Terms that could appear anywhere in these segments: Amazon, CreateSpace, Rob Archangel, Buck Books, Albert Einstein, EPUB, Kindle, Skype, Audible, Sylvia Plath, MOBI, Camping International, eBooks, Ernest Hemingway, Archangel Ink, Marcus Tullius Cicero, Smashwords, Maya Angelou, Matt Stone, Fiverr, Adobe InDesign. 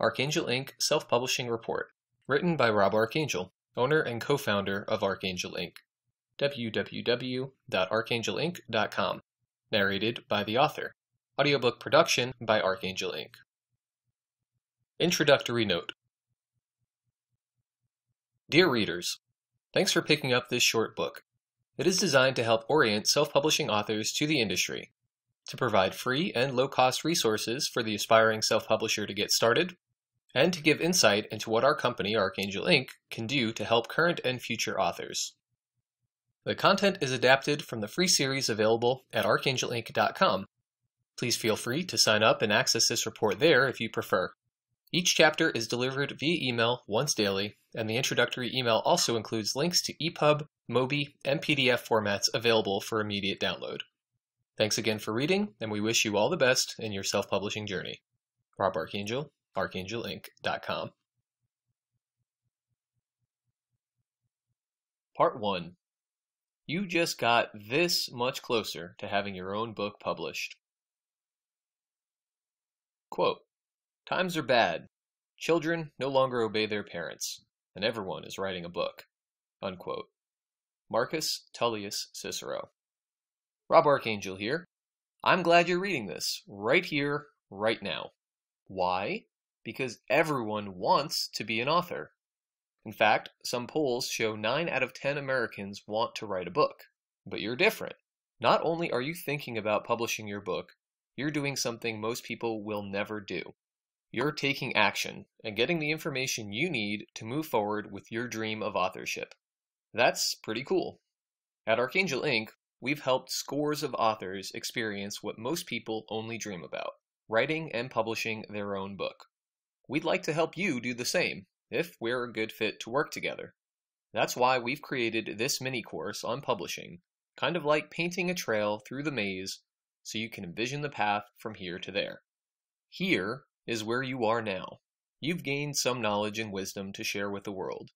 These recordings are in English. Archangel Ink Self-Publishing Report, written by Rob Archangel, owner and co-founder of Archangel Ink. www.archangelinc.com. Narrated by the author. Audiobook production by Archangel Ink. Introductory note. Dear readers, thanks for picking up this short book. It is designed to help orient self-publishing authors to the industry, to provide free and low-cost resources for the aspiring self-publisher to get started, and to give insight into what our company, Archangel Ink, can do to help current and future authors. The content is adapted from the free series available at archangelinc.com. Please feel free to sign up and access this report there if you prefer. Each chapter is delivered via email once daily, and the introductory email also includes links to EPUB, MOBI, and PDF formats available for immediate download. Thanks again for reading, and we wish you all the best in your self-publishing journey. Rob Archangel, archangelinc.com. Part 1. You just got this much closer to having your own book published. Quote, "Times are bad. Children no longer obey their parents, and everyone is writing a book." Unquote. Marcus Tullius Cicero. Rob Archangel here. I'm glad you're reading this, right here, right now. Why? Because everyone wants to be an author. In fact, some polls show 9 out of 10 Americans want to write a book. But you're different. Not only are you thinking about publishing your book, you're doing something most people will never do. You're taking action and getting the information you need to move forward with your dream of authorship. That's pretty cool. At Archangel Ink, we've helped scores of authors experience what most people only dream about, writing and publishing their own book. We'd like to help you do the same, if we're a good fit to work together. That's why we've created this mini-course on publishing, kind of like painting a trail through the maze so you can envision the path from here to there. Here is where you are now. You've gained some knowledge and wisdom to share with the world.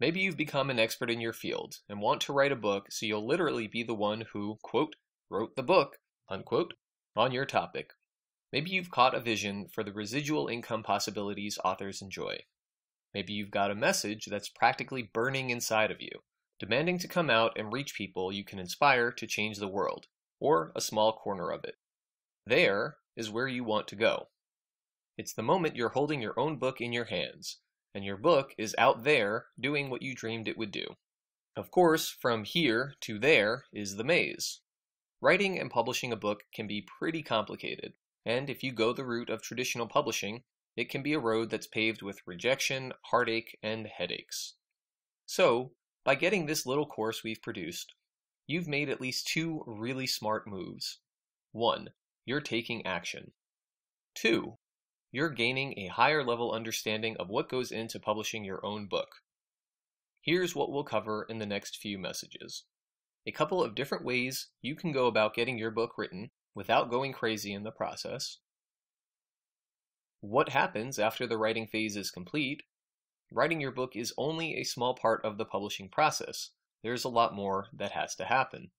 Maybe you've become an expert in your field and want to write a book so you'll literally be the one who, quote, wrote the book, unquote, on your topic. Maybe you've caught a vision for the residual income possibilities authors enjoy. Maybe you've got a message that's practically burning inside of you, demanding to come out and reach people you can inspire to change the world, or a small corner of it. There is where you want to go. It's the moment you're holding your own book in your hands, and your book is out there doing what you dreamed it would do. Of course, from here to there is the maze. Writing and publishing a book can be pretty complicated, and if you go the route of traditional publishing, it can be a road that's paved with rejection, heartache, and headaches. So, by getting this little course we've produced, you've made at least 2 really smart moves. 1. You're taking action. 2. You're gaining a higher level understanding of what goes into publishing your own book. Here's what we'll cover in the next few messages. A couple of different ways you can go about getting your book written without going crazy in the process. What happens after the writing phase is complete? Writing your book is only a small part of the publishing process. There's a lot more that has to happen.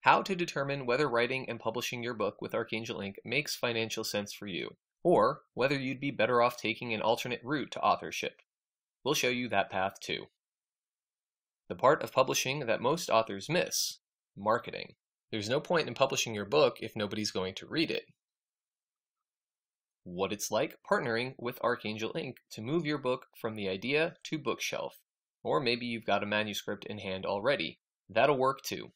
How to determine whether writing and publishing your book with Archangel Ink makes financial sense for you, or whether you'd be better off taking an alternate route to authorship. We'll show you that path too. The part of publishing that most authors miss: marketing. There's no point in publishing your book if nobody's going to read it. What it's like partnering with Archangel Ink to move your book from the idea to bookshelf. Or maybe you've got a manuscript in hand already. That'll work too.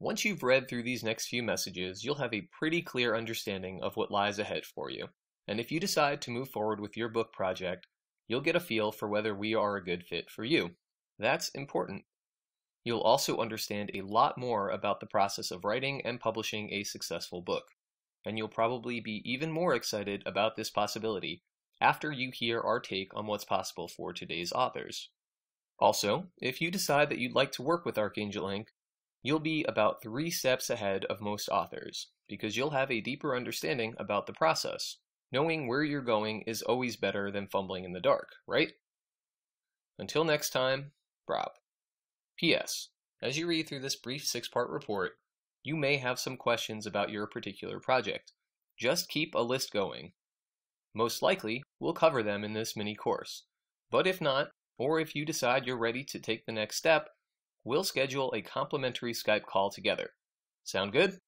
Once you've read through these next few messages, you'll have a pretty clear understanding of what lies ahead for you. And if you decide to move forward with your book project, you'll get a feel for whether we are a good fit for you. That's important. You'll also understand a lot more about the process of writing and publishing a successful book. And you'll probably be even more excited about this possibility after you hear our take on what's possible for today's authors. Also, if you decide that you'd like to work with Archangel Ink, you'll be about 3 steps ahead of most authors, because you'll have a deeper understanding about the process. Knowing where you're going is always better than fumbling in the dark, right? Until next time, Rob. P.S. As you read through this brief 6-part report, you may have some questions about your particular project. Just keep a list going. Most likely, we'll cover them in this mini course, but if not, or if you decide you're ready to take the next step, we'll schedule a complimentary Skype call together. Sound good?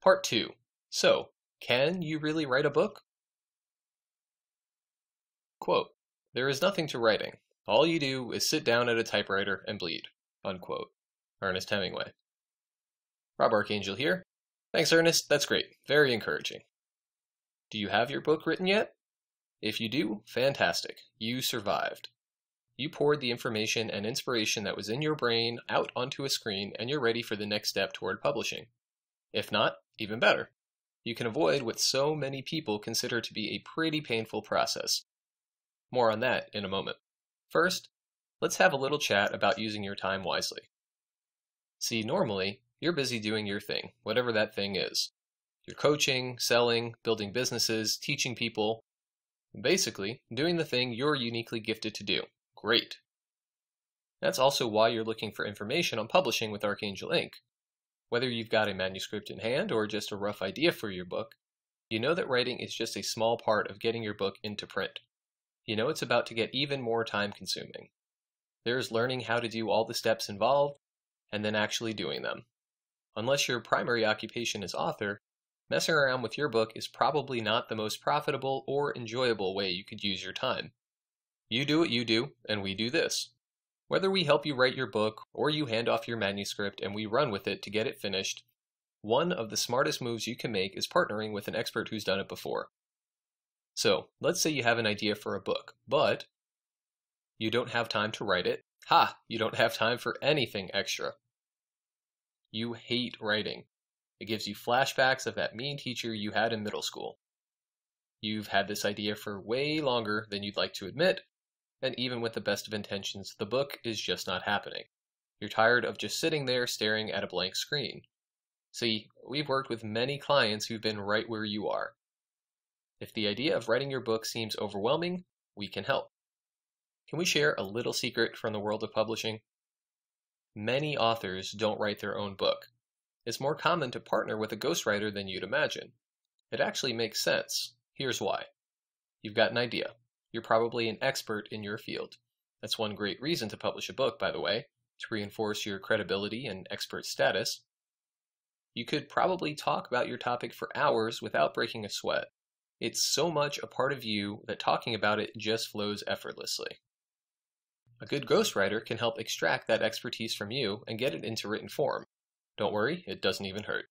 Part 2. So, can you really write a book? Quote, "There is nothing to writing. All you do is sit down at a typewriter and bleed." Unquote. Ernest Hemingway. Rob Archangel here. Thanks, Ernest. That's great. Very encouraging. Do you have your book written yet? If you do, fantastic. You survived. You poured the information and inspiration that was in your brain out onto a screen, and you're ready for the next step toward publishing. If not, even better. You can avoid what so many people consider to be a pretty painful process. More on that in a moment. First, let's have a little chat about using your time wisely. See, normally, you're busy doing your thing, whatever that thing is. You're coaching, selling, building businesses, teaching people. Basically, doing the thing you're uniquely gifted to do. Great. That's also why you're looking for information on publishing with Archangel Ink. Whether you've got a manuscript in hand or just a rough idea for your book, you know that writing is just a small part of getting your book into print. You know it's about to get even more time-consuming. There's learning how to do all the steps involved, and then actually doing them. Unless your primary occupation is author, messing around with your book is probably not the most profitable or enjoyable way you could use your time. You do what you do, and we do this. Whether we help you write your book, or you hand off your manuscript and we run with it to get it finished, one of the smartest moves you can make is partnering with an expert who's done it before. So, let's say you have an idea for a book, but you don't have time to write it. Ha! You don't have time for anything extra. You hate writing. It gives you flashbacks of that mean teacher you had in middle school. You've had this idea for way longer than you'd like to admit, and even with the best of intentions, the book is just not happening. You're tired of just sitting there staring at a blank screen. See, we've worked with many clients who've been right where you are. If the idea of writing your book seems overwhelming, we can help. Can we share a little secret from the world of publishing? Many authors don't write their own book. It's more common to partner with a ghostwriter than you'd imagine. It actually makes sense. Here's why. You've got an idea. You're probably an expert in your field. That's one great reason to publish a book, by the way, to reinforce your credibility and expert status. You could probably talk about your topic for hours without breaking a sweat. It's so much a part of you that talking about it just flows effortlessly. A good ghostwriter can help extract that expertise from you and get it into written form. Don't worry, it doesn't even hurt.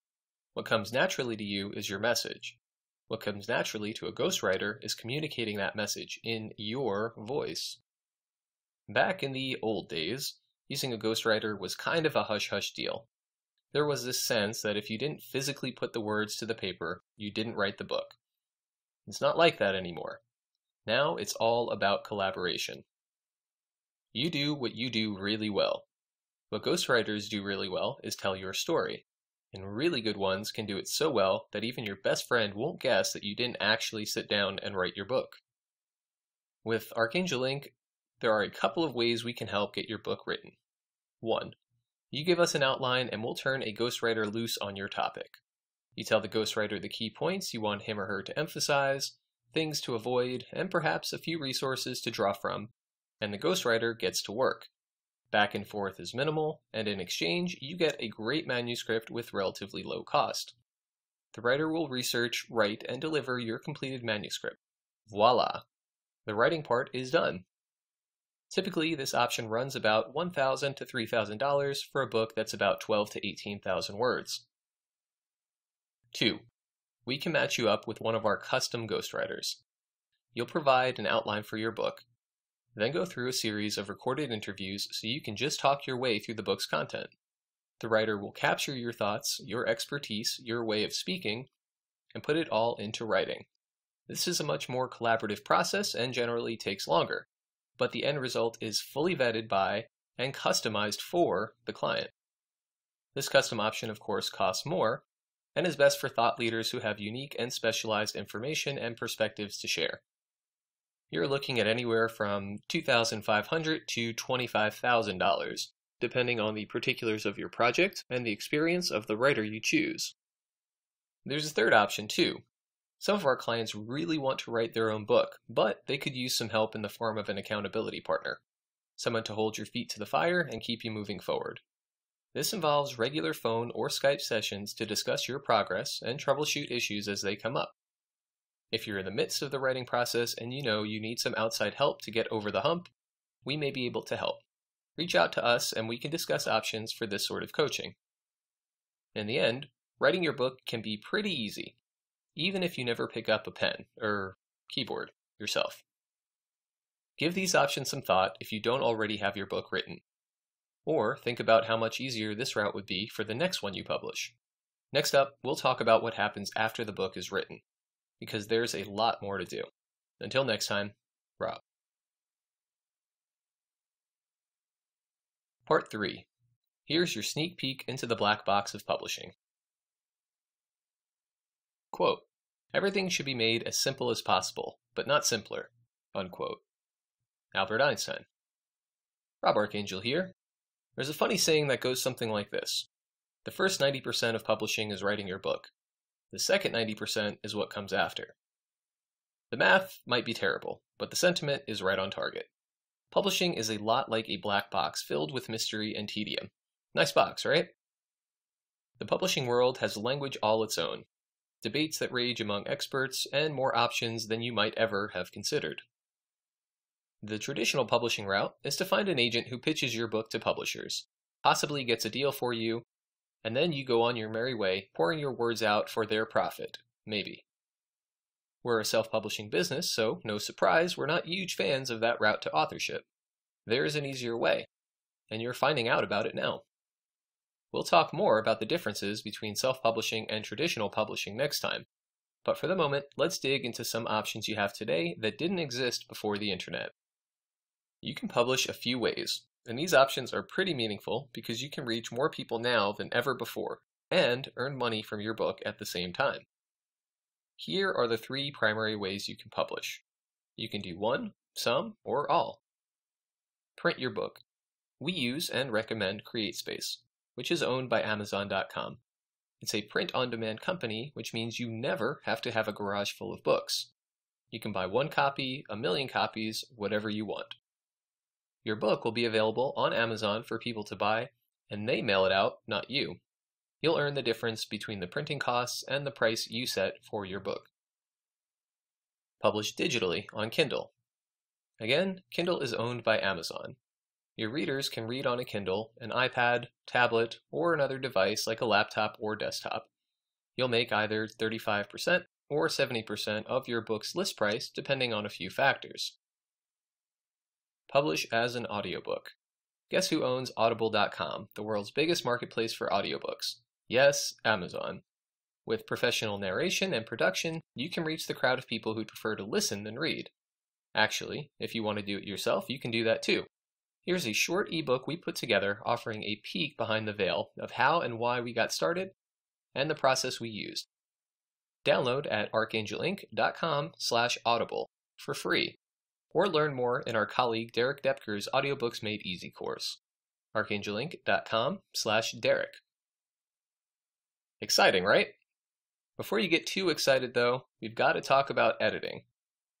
What comes naturally to you is your message. What comes naturally to a ghostwriter is communicating that message in your voice. Back in the old days, using a ghostwriter was kind of a hush-hush deal. There was this sense that if you didn't physically put the words to the paper, you didn't write the book. It's not like that anymore. Now it's all about collaboration. You do what you do really well. What ghostwriters do really well is tell your story, and really good ones can do it so well that even your best friend won't guess that you didn't actually sit down and write your book. With Archangel Ink, there are a couple of ways we can help get your book written. 1. You give us an outline and we'll turn a ghostwriter loose on your topic. You tell the ghostwriter the key points you want him or her to emphasize, things to avoid, and perhaps a few resources to draw from, and the ghostwriter gets to work. Back and forth is minimal, and in exchange, you get a great manuscript with relatively low cost. The writer will research, write, and deliver your completed manuscript. Voila! The writing part is done. Typically, this option runs about $1,000 to $3,000 for a book that's about 12,000 to 18,000 words. 2. We can match you up with one of our custom ghostwriters. You'll provide an outline for your book. Then go through a series of recorded interviews so you can just talk your way through the book's content. The writer will capture your thoughts, your expertise, your way of speaking, and put it all into writing. This is a much more collaborative process and generally takes longer, but the end result is fully vetted by and customized for the client. This custom option, of course, costs more and is best for thought leaders who have unique and specialized information and perspectives to share. You're looking at anywhere from $2,500 to $25,000, depending on the particulars of your project and the experience of the writer you choose. There's a third option too. Some of our clients really want to write their own book, but they could use some help in the form of an accountability partner, someone to hold your feet to the fire and keep you moving forward. This involves regular phone or Skype sessions to discuss your progress and troubleshoot issues as they come up. If you're in the midst of the writing process and you know you need some outside help to get over the hump, we may be able to help. Reach out to us and we can discuss options for this sort of coaching. In the end, writing your book can be pretty easy, even if you never pick up a pen or keyboard yourself. Give these options some thought if you don't already have your book written. Or think about how much easier this route would be for the next one you publish. Next up, we'll talk about what happens after the book is written, because there's a lot more to do. Until next time, Rob. Part 3. Here's your sneak peek into the black box of publishing. Quote, "Everything should be made as simple as possible, but not simpler," unquote. Albert Einstein. Rob Archangel here. There's a funny saying that goes something like this. The first 90% of publishing is writing your book. The second 90% is what comes after. The math might be terrible, but the sentiment is right on target. Publishing is a lot like a black box filled with mystery and tedium. Nice box, right? The publishing world has language all its own, debates that rage among experts, and more options than you might ever have considered. The traditional publishing route is to find an agent who pitches your book to publishers, possibly gets a deal for you, and then you go on your merry way, pouring your words out for their profit, maybe. We're a self-publishing business, so no surprise, we're not huge fans of that route to authorship. There is an easier way, and you're finding out about it now. We'll talk more about the differences between self-publishing and traditional publishing next time, but for the moment, let's dig into some options you have today that didn't exist before the internet. You can publish a few ways, and these options are pretty meaningful because you can reach more people now than ever before and earn money from your book at the same time. Here are the three primary ways you can publish. You can do one, some, or all. Print your book. We use and recommend CreateSpace, which is owned by Amazon.com. It's a print-on-demand company, which means you never have to have a garage full of books. You can buy one copy, a million copies, whatever you want. Your book will be available on Amazon for people to buy, and they mail it out, not you. You'll earn the difference between the printing costs and the price you set for your book. Publish digitally on Kindle. Again, Kindle is owned by Amazon. Your readers can read on a Kindle, an iPad, tablet, or another device like a laptop or desktop. You'll make either 35% or 70% of your book's list price, depending on a few factors. Publish as an audiobook. Guess who owns Audible.com, the world's biggest marketplace for audiobooks? Yes, Amazon. With professional narration and production, you can reach the crowd of people who prefer to listen than read. Actually, if you want to do it yourself, you can do that too. Here's a short ebook we put together offering a peek behind the veil of how and why we got started and the process we used. Download at archangelink.com/audible for free. Or learn more in our colleague Derek Depker's Audiobooks Made Easy course, archangelink.com/Derek. Exciting, right? Before you get too excited, though, we've got to talk about editing.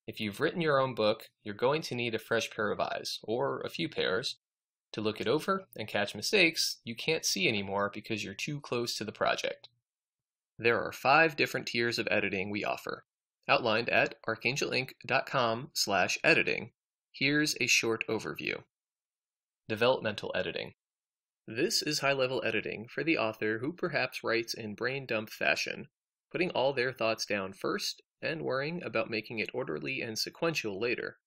If you've written your own book, you're going to need a fresh pair of eyes, or a few pairs, to look it over and catch mistakes you can't see anymore because you're too close to the project. There are 5 different tiers of editing we offer, outlined at archangelink.com/editing. Here's a short overview. Developmental editing. This is high-level editing for the author who perhaps writes in brain dump fashion, putting all their thoughts down first and worrying about making it orderly and sequential later.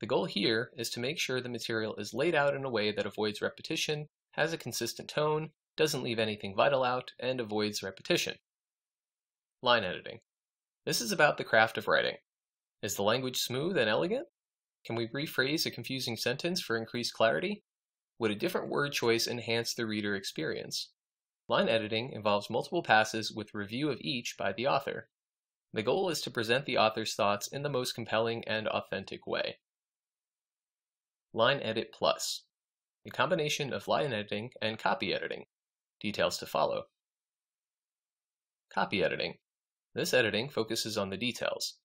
The goal here is to make sure the material is laid out in a way that avoids repetition, has a consistent tone, doesn't leave anything vital out, and avoids repetition. Line editing. This is about the craft of writing. Is the language smooth and elegant? Can we rephrase a confusing sentence for increased clarity? Would a different word choice enhance the reader experience? Line editing involves multiple passes with review of each by the author. The goal is to present the author's thoughts in the most compelling and authentic way. Line edit plus. a combination of line editing and copy editing. Details to follow. Copy editing. This editing focuses on the details.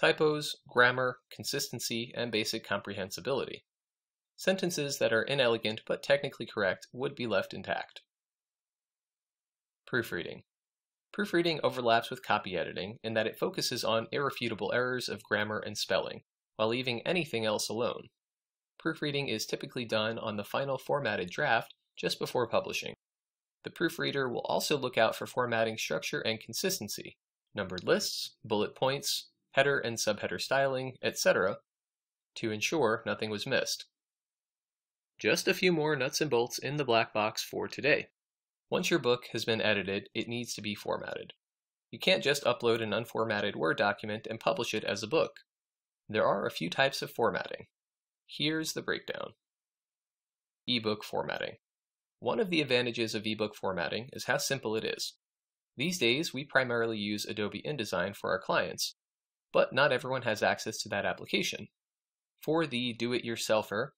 Typos, grammar, consistency, and basic comprehensibility. Sentences that are inelegant but technically correct would be left intact. Proofreading. Proofreading overlaps with copy editing in that it focuses on irrefutable errors of grammar and spelling, while leaving anything else alone. Proofreading is typically done on the final formatted draft just before publishing. The proofreader will also look out for formatting structure and consistency, numbered lists, bullet points, header and subheader styling, etc., to ensure nothing was missed. Just a few more nuts and bolts in the black box for today. Once your book has been edited, it needs to be formatted. You can't just upload an unformatted Word document and publish it as a book. There are a few types of formatting. Here's the breakdown. Ebook formatting. One of the advantages of ebook formatting is how simple it is. These days, we primarily use Adobe InDesign for our clients, but not everyone has access to that application. For the do-it-yourselfer,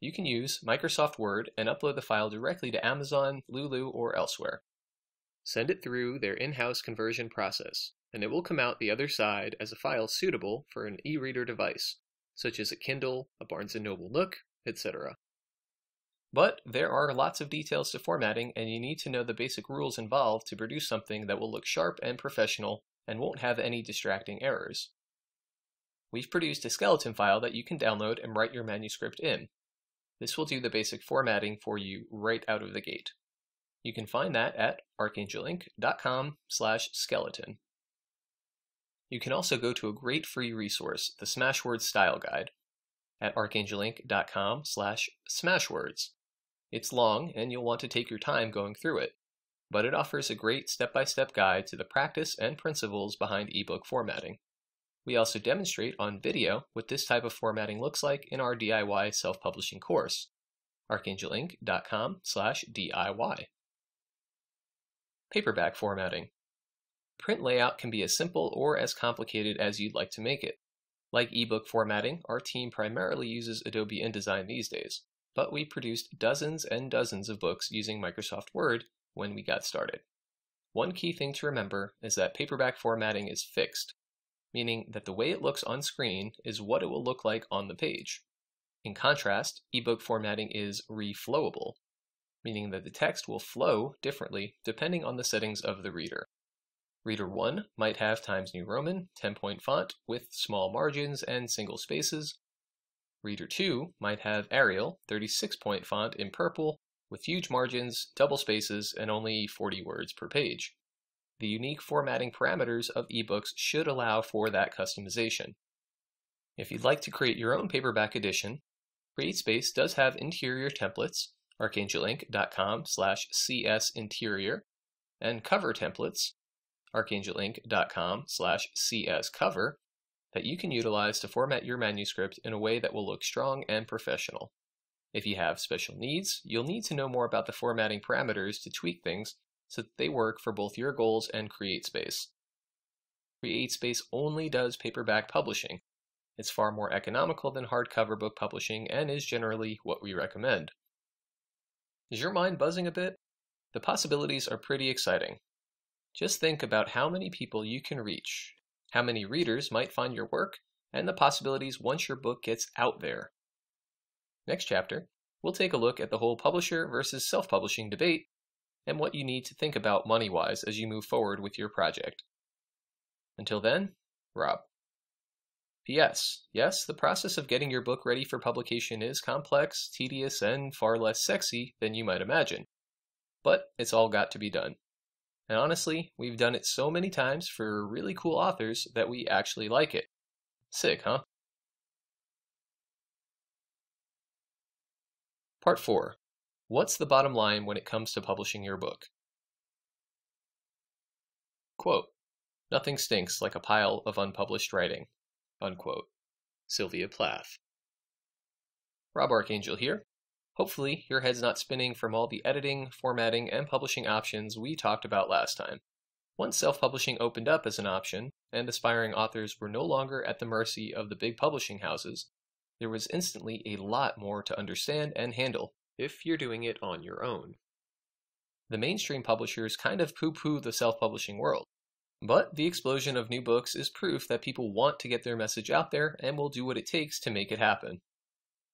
you can use Microsoft Word and upload the file directly to Amazon, Lulu, or elsewhere. Send it through their in-house conversion process, and it will come out the other side as a file suitable for an e-reader device, such as a Kindle, a Barnes & Noble Nook, etc. But there are lots of details to formatting, and you need to know the basic rules involved to produce something that will look sharp and professional and won't have any distracting errors. We've produced a skeleton file that you can download and write your manuscript in. This will do the basic formatting for you right out of the gate. You can find that at archangelink.com/skeleton. You can also go to a great free resource, the Smashwords Style Guide, at archangelink.com/smashwords. It's long, and you'll want to take your time going through it, but it offers a great step-by-step guide to the practice and principles behind ebook formatting. We also demonstrate on video what this type of formatting looks like in our DIY self-publishing course, archangelink.com/DIY. Paperback formatting. Print layout can be as simple or as complicated as you'd like to make it. Like ebook formatting, our team primarily uses Adobe InDesign these days, but we produced dozens and dozens of books using Microsoft Word when we got started. One key thing to remember is that paperback formatting is fixed, meaning that the way it looks on screen is what it will look like on the page. In contrast, ebook formatting is reflowable, meaning that the text will flow differently depending on the settings of the reader. Reader 1 might have Times New Roman, 10-point font, with small margins and single spaces. Reader 2 might have Arial, 36-point font in purple, with huge margins, double spaces, and only 40 words per page. The unique formatting parameters of ebooks should allow for that customization. If you'd like to create your own paperback edition, CreateSpace does have interior templates, archangelink.com/csinterior, and cover templates, archangelink.com/cscover, that you can utilize to format your manuscript in a way that will look strong and professional. If you have special needs, you'll need to know more about the formatting parameters to tweak things so that they work for both your goals and CreateSpace. CreateSpace only does paperback publishing. It's far more economical than hardcover book publishing and is generally what we recommend. Is your mind buzzing a bit? The possibilities are pretty exciting. Just think about how many people you can reach, how many readers might find your work, and the possibilities once your book gets out there. Next chapter, we'll take a look at the whole publisher versus self-publishing debate and what you need to think about money-wise as you move forward with your project. Until then, Rob. P.S. Yes, the process of getting your book ready for publication is complex, tedious, and far less sexy than you might imagine. But it's all got to be done. And honestly, we've done it so many times for really cool authors that we actually like it. Sick, huh? Part 4. What's the bottom line when it comes to publishing your book? Quote, "Nothing stinks like a pile of unpublished writing." Unquote. Sylvia Plath. Rob Archangel here. Hopefully, your head's not spinning from all the editing, formatting, and publishing options we talked about last time. Once self-publishing opened up as an option, and aspiring authors were no longer at the mercy of the big publishing houses, there was instantly a lot more to understand and handle if you're doing it on your own. The mainstream publishers kind of poo-poo the self-publishing world, but the explosion of new books is proof that people want to get their message out there and will do what it takes to make it happen.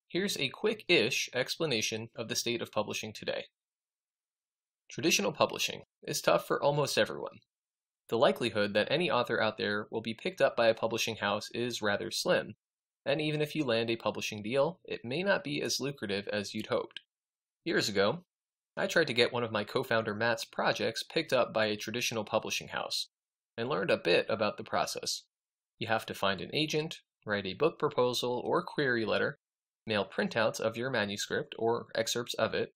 Here's a quick-ish explanation of the state of publishing today. Traditional publishing is tough for almost everyone. The likelihood that any author out there will be picked up by a publishing house is rather slim, and even if you land a publishing deal, it may not be as lucrative as you'd hoped. Years ago, I tried to get one of my co-founder Matt's projects picked up by a traditional publishing house, and learned a bit about the process. You have to find an agent, write a book proposal or query letter, mail printouts of your manuscript or excerpts of it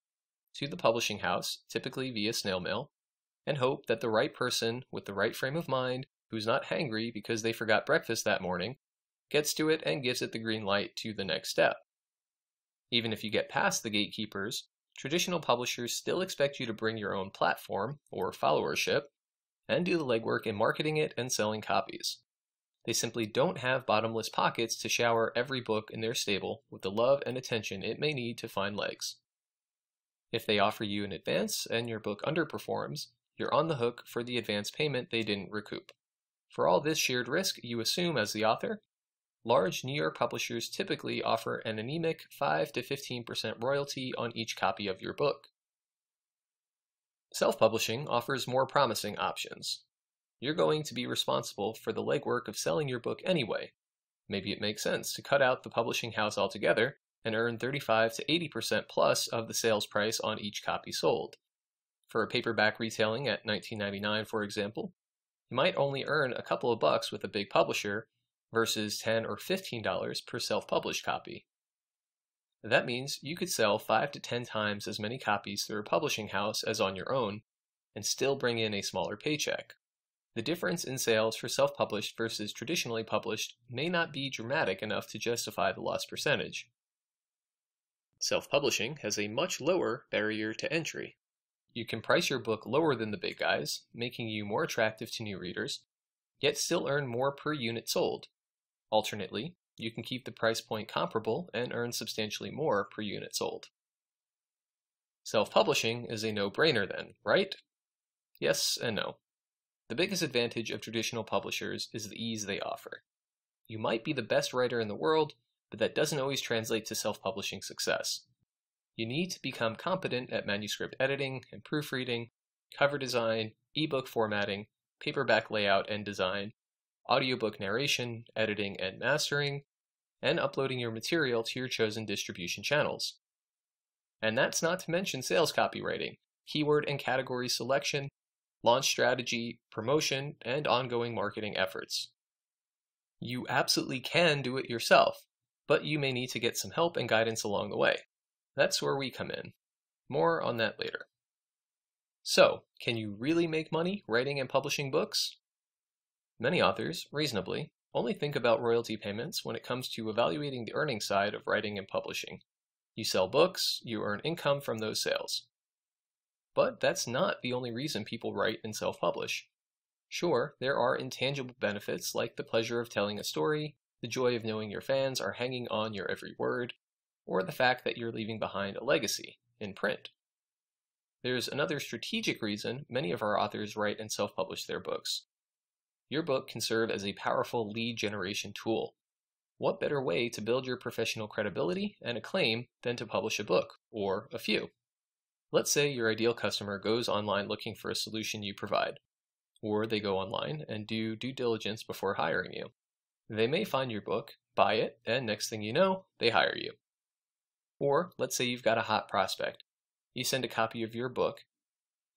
to the publishing house, typically via snail mail, and hope that the right person with the right frame of mind, who's not hangry because they forgot breakfast that morning, gets to it and gives it the green light to the next step. Even if you get past the gatekeepers, traditional publishers still expect you to bring your own platform or followership and do the legwork in marketing it and selling copies. They simply don't have bottomless pockets to shower every book in their stable with the love and attention it may need to find legs. If they offer you an advance and your book underperforms, you're on the hook for the advance payment they didn't recoup. For all this shared risk you assume as the author, large New York publishers typically offer an anemic 5 to 15% royalty on each copy of your book. Self-publishing offers more promising options. You're going to be responsible for the legwork of selling your book anyway. Maybe it makes sense to cut out the publishing house altogether and earn 35 to 80% plus of the sales price on each copy sold. For a paperback retailing at $19.99, for example, you might only earn a couple of bucks with a big publisher versus $10 or $15 per self-published copy. That means you could sell 5 to 10 times as many copies through a publishing house as on your own, and still bring in a smaller paycheck. The difference in sales for self-published versus traditionally published may not be dramatic enough to justify the loss percentage. Self-publishing has a much lower barrier to entry. You can price your book lower than the big guys, making you more attractive to new readers, yet still earn more per unit sold. Alternately, you can keep the price point comparable and earn substantially more per unit sold. Self-publishing is a no-brainer then, right? Yes and no. The biggest advantage of traditional publishers is the ease they offer. You might be the best writer in the world, but that doesn't always translate to self-publishing success. You need to become competent at manuscript editing and proofreading, cover design, ebook formatting, paperback layout and design, audiobook narration, editing and mastering, and uploading your material to your chosen distribution channels. And that's not to mention sales copywriting, keyword and category selection, launch strategy, promotion, and ongoing marketing efforts. You absolutely can do it yourself, but you may need to get some help and guidance along the way. That's where we come in. More on that later. So, can you really make money writing and publishing books? Many authors, reasonably, only think about royalty payments when it comes to evaluating the earning side of writing and publishing. You sell books, you earn income from those sales. But that's not the only reason people write and self-publish. Sure, there are intangible benefits like the pleasure of telling a story, the joy of knowing your fans are hanging on your every word, or the fact that you're leaving behind a legacy in print. There's another strategic reason many of our authors write and self-publish their books. Your book can serve as a powerful lead generation tool. What better way to build your professional credibility and acclaim than to publish a book, or a few? Let's say your ideal customer goes online looking for a solution you provide, or they go online and do due diligence before hiring you. They may find your book, buy it, and next thing you know, they hire you. Or let's say you've got a hot prospect. You send a copy of your book.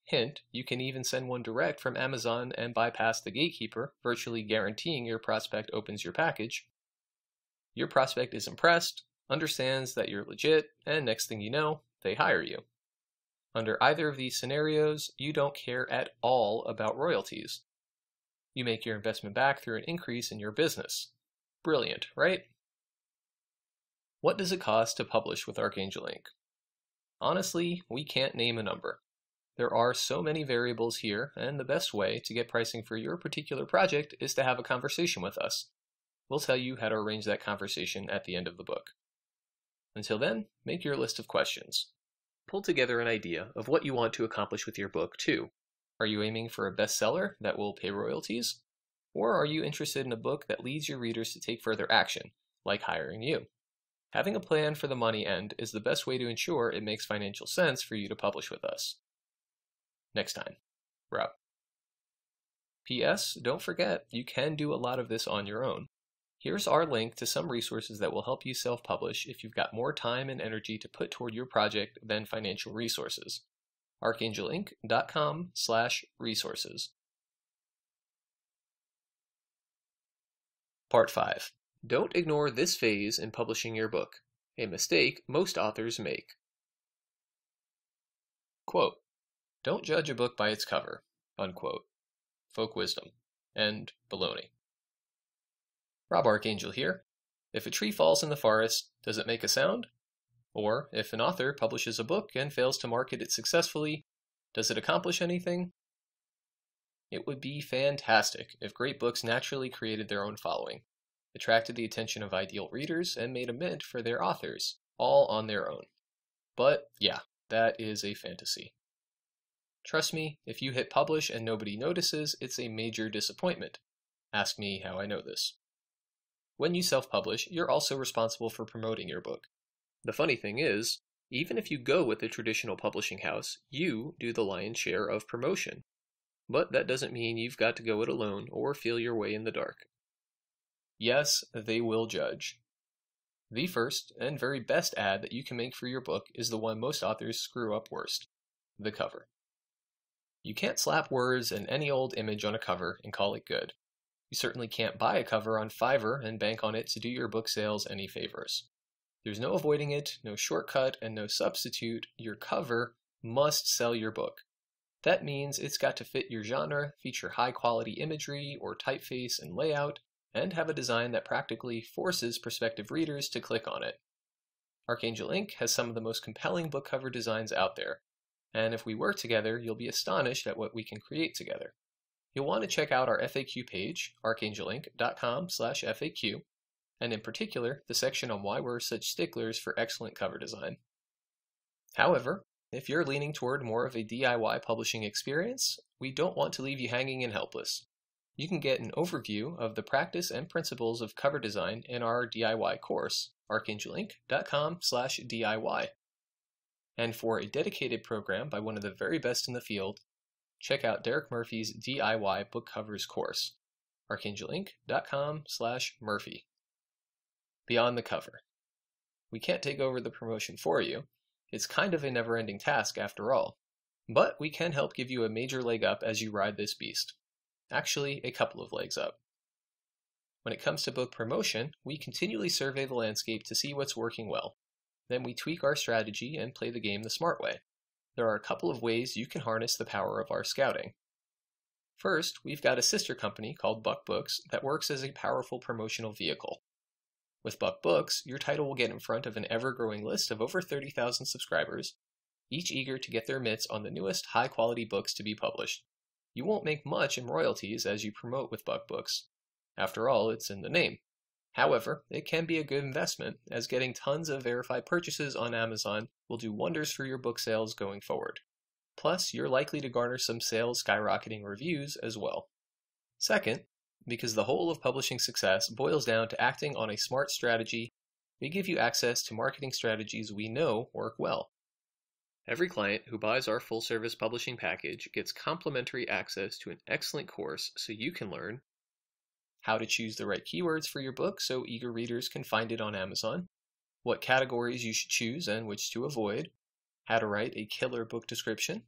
Hint, you can even send one direct from Amazon and bypass the gatekeeper, virtually guaranteeing your prospect opens your package. Your prospect is impressed, understands that you're legit, and next thing you know, they hire you. Under either of these scenarios, you don't care at all about royalties. You make your investment back through an increase in your business. Brilliant, right? What does it cost to publish with Archangel Ink? Honestly, we can't name a number. There are so many variables here, and the best way to get pricing for your particular project is to have a conversation with us. We'll tell you how to arrange that conversation at the end of the book. Until then, make your list of questions. Pull together an idea of what you want to accomplish with your book, too. Are you aiming for a bestseller that will pay royalties? Or are you interested in a book that leads your readers to take further action, like hiring you? Having a plan for the money end is the best way to ensure it makes financial sense for you to publish with us. Next time, Rob. P.S. Don't forget, you can do a lot of this on your own. Here's our link to some resources that will help you self-publish if you've got more time and energy to put toward your project than financial resources. ArchangelInk.com/resources. Part 5. Don't ignore this phase in publishing your book, a mistake most authors make. Quote, "Don't judge a book by its cover," unquote. Folk wisdom. And baloney. Rob Archangel here. If a tree falls in the forest, does it make a sound? Or, if an author publishes a book and fails to market it successfully, does it accomplish anything? It would be fantastic if great books naturally created their own following, attracted the attention of ideal readers, and made a mint for their authors, all on their own. But, yeah, that is a fantasy. Trust me, if you hit publish and nobody notices, it's a major disappointment. Ask me how I know this. When you self-publish, you're also responsible for promoting your book. The funny thing is, even if you go with a traditional publishing house, you do the lion's share of promotion. But that doesn't mean you've got to go it alone or feel your way in the dark. Yes, they will judge. The first and very best ad that you can make for your book is the one most authors screw up worst, the cover. You can't slap words and any old image on a cover and call it good. You certainly can't buy a cover on Fiverr and bank on it to do your book sales any favors. There's no avoiding it, no shortcut, and no substitute. Your cover must sell your book. That means it's got to fit your genre, feature high-quality imagery or typeface and layout, and have a design that practically forces prospective readers to click on it. Archangel Ink has some of the most compelling book cover designs out there, and if we work together, you'll be astonished at what we can create together. You'll want to check out our FAQ page, archangelinc.com/FAQ, and in particular, the section on why we're such sticklers for excellent cover design. However, if you're leaning toward more of a DIY publishing experience, we don't want to leave you hanging and helpless. You can get an overview of the practice and principles of cover design in our DIY course, archangelinc.com/DIY. And for a dedicated program by one of the very best in the field, check out Derek Murphy's DIY book covers course, archangelinc.com/Murphy. Beyond the cover. We can't take over the promotion for you. It's kind of a never-ending task after all. But we can help give you a major leg up as you ride this beast. Actually, a couple of legs up. When it comes to book promotion, we continually survey the landscape to see what's working well. Then we tweak our strategy and play the game the smart way. There are a couple of ways you can harness the power of our scouting. First, we've got a sister company called Buck Books that works as a powerful promotional vehicle. With Buck Books, your title will get in front of an ever-growing list of over 30,000 subscribers, each eager to get their mitts on the newest high-quality books to be published. You won't make much in royalties as you promote with Buck Books. After all, it's in the name. However, it can be a good investment, as getting tons of verified purchases on Amazon will do wonders for your book sales going forward. Plus, you're likely to garner some sales skyrocketing reviews as well. Second, because the whole of publishing success boils down to acting on a smart strategy, we give you access to marketing strategies we know work well. Every client who buys our full-service publishing package gets complimentary access to an excellent course so you can learn how to choose the right keywords for your book so eager readers can find it on Amazon, what categories you should choose and which to avoid, how to write a killer book description,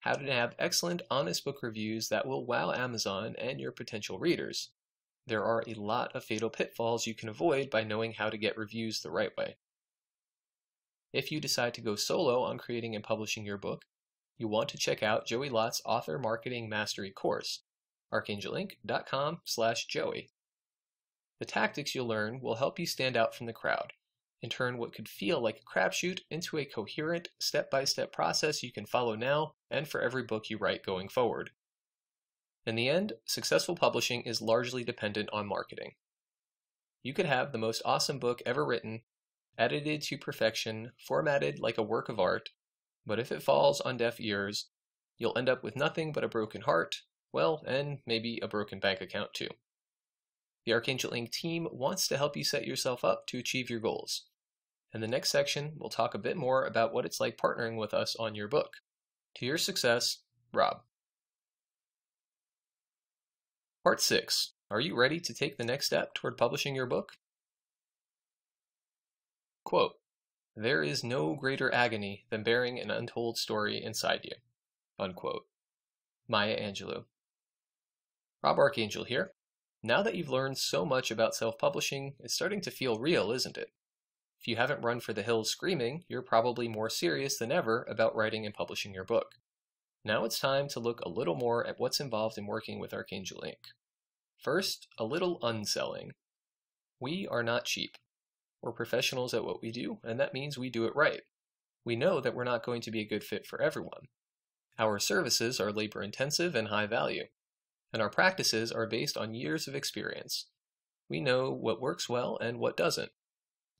how to have excellent, honest book reviews that will wow Amazon and your potential readers. There are a lot of fatal pitfalls you can avoid by knowing how to get reviews the right way. If you decide to go solo on creating and publishing your book, you want to check out Joey Lott's Author Marketing Mastery course, archangelinc.com/Joey. The tactics you'll learn will help you stand out from the crowd and turn what could feel like a crapshoot into a coherent, step-by-step process you can follow now and for every book you write going forward. In the end, successful publishing is largely dependent on marketing. You could have the most awesome book ever written, edited to perfection, formatted like a work of art, but if it falls on deaf ears, you'll end up with nothing but a broken heart, well, and maybe a broken bank account too. The Archangel Ink team wants to help you set yourself up to achieve your goals. In the next section, we'll talk a bit more about what it's like partnering with us on your book. To your success, Rob. Part 6. Are you ready to take the next step toward publishing your book? Quote, "There is no greater agony than bearing an untold story inside you." Unquote. Maya Angelou. Rob Archangel here. Now that you've learned so much about self-publishing, it's starting to feel real, isn't it? If you haven't run for the hills screaming, you're probably more serious than ever about writing and publishing your book. Now it's time to look a little more at what's involved in working with Archangel Ink. First, a little unselling. We are not cheap. We're professionals at what we do, and that means we do it right. We know that we're not going to be a good fit for everyone. Our services are labor-intensive and high value, and our practices are based on years of experience. We know what works well and what doesn't.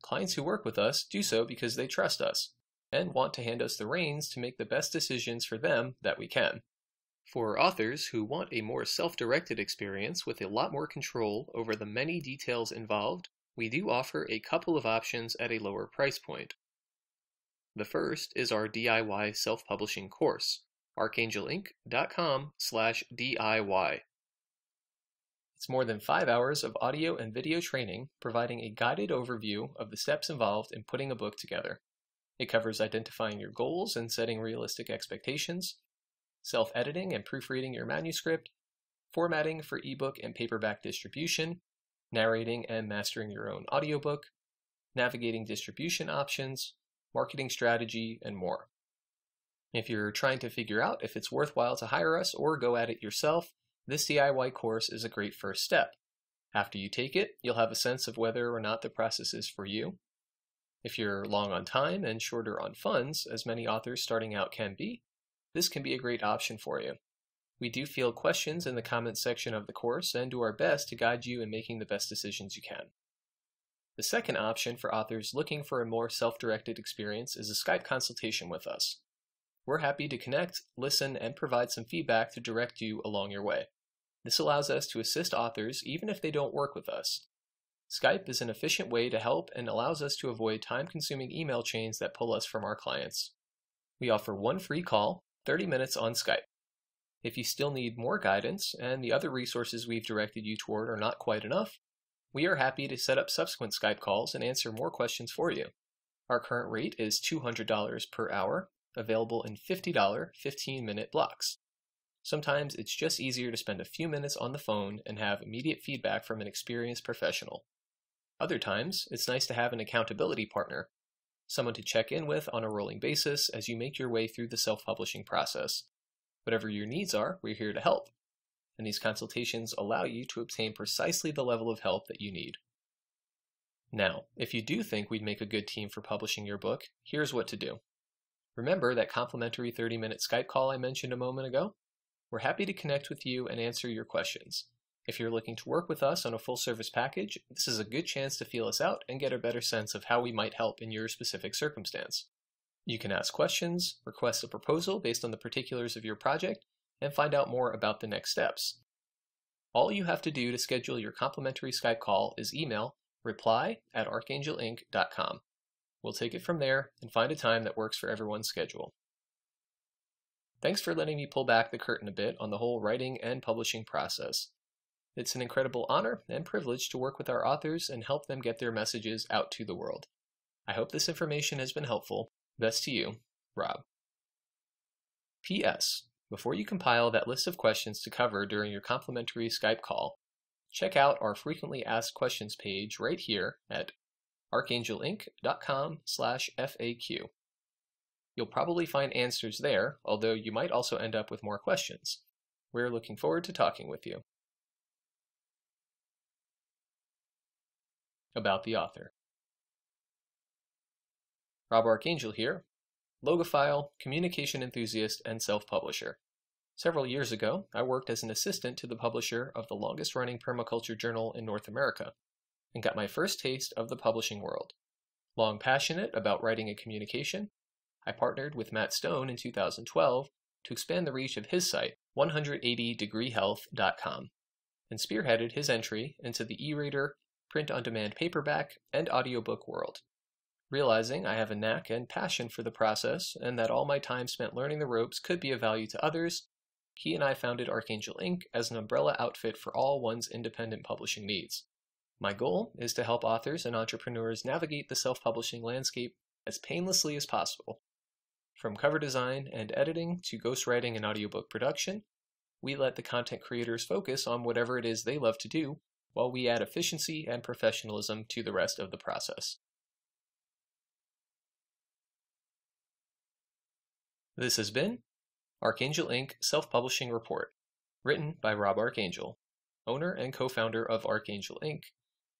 Clients who work with us do so because they trust us and want to hand us the reins to make the best decisions for them that we can. For authors who want a more self-directed experience with a lot more control over the many details involved, we do offer a couple of options at a lower price point. The first is our DIY self-publishing course, archangelinc.com/DIY. It's more than 5 hours of audio and video training providing a guided overview of the steps involved in putting a book together. It covers identifying your goals and setting realistic expectations, self-editing and proofreading your manuscript, formatting for ebook and paperback distribution, narrating and mastering your own audiobook, navigating distribution options, marketing strategy, and more. If you're trying to figure out if it's worthwhile to hire us or go at it yourself, this DIY course is a great first step. After you take it, you'll have a sense of whether or not the process is for you. If you're long on time and shorter on funds, as many authors starting out can be, this can be a great option for you. We do field questions in the comments section of the course and do our best to guide you in making the best decisions you can. The second option for authors looking for a more self-directed experience is a Skype consultation with us. We're happy to connect, listen, and provide some feedback to direct you along your way. This allows us to assist authors even if they don't work with us. Skype is an efficient way to help and allows us to avoid time-consuming email chains that pull us from our clients. We offer one free call, 30 minutes on Skype. If you still need more guidance and the other resources we've directed you toward are not quite enough, we are happy to set up subsequent Skype calls and answer more questions for you. Our current rate is $200 per hour, available in $50 15-minute blocks. Sometimes it's just easier to spend a few minutes on the phone and have immediate feedback from an experienced professional. Other times, it's nice to have an accountability partner, someone to check in with on a rolling basis as you make your way through the self-publishing process. Whatever your needs are, we're here to help, and these consultations allow you to obtain precisely the level of help that you need. Now, if you do think we'd make a good team for publishing your book, here's what to do. Remember that complimentary 30-minute Skype call I mentioned a moment ago? We're happy to connect with you and answer your questions. If you're looking to work with us on a full-service package, this is a good chance to feel us out and get a better sense of how we might help in your specific circumstance. You can ask questions, request a proposal based on the particulars of your project, and find out more about the next steps. All you have to do to schedule your complimentary Skype call is email reply@archangelinc.com. We'll take it from there and find a time that works for everyone's schedule. Thanks for letting me pull back the curtain a bit on the whole writing and publishing process. It's an incredible honor and privilege to work with our authors and help them get their messages out to the world. I hope this information has been helpful. Best to you, Rob. P.S. Before you compile that list of questions to cover during your complimentary Skype call, check out our frequently asked questions page right here at archangelinc.com/FAQ. You'll probably find answers there, although you might also end up with more questions. We're looking forward to talking with you. About the author. Rob Archangel here, logophile, communication enthusiast, and self-publisher. Several years ago, I worked as an assistant to the publisher of the longest-running permaculture journal in North America and got my first taste of the publishing world. Long passionate about writing and communication, I partnered with Matt Stone in 2012 to expand the reach of his site, 180degreehealth.com, and spearheaded his entry into the e-reader, print-on-demand paperback, and audiobook world. Realizing I have a knack and passion for the process, and that all my time spent learning the ropes could be of value to others, he and I founded Archangel Ink as an umbrella outfit for all one's independent publishing needs. My goal is to help authors and entrepreneurs navigate the self-publishing landscape as painlessly as possible. From cover design and editing to ghostwriting and audiobook production, we let the content creators focus on whatever it is they love to do, while we add efficiency and professionalism to the rest of the process. This has been Archangel Inc. Self-Publishing Report, written by Rob Archangel, owner and co-founder of Archangel Inc.,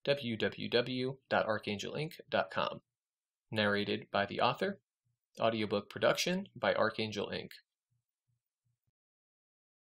www.archangelinc.com. Narrated by the author. Audiobook production by Archangel Inc.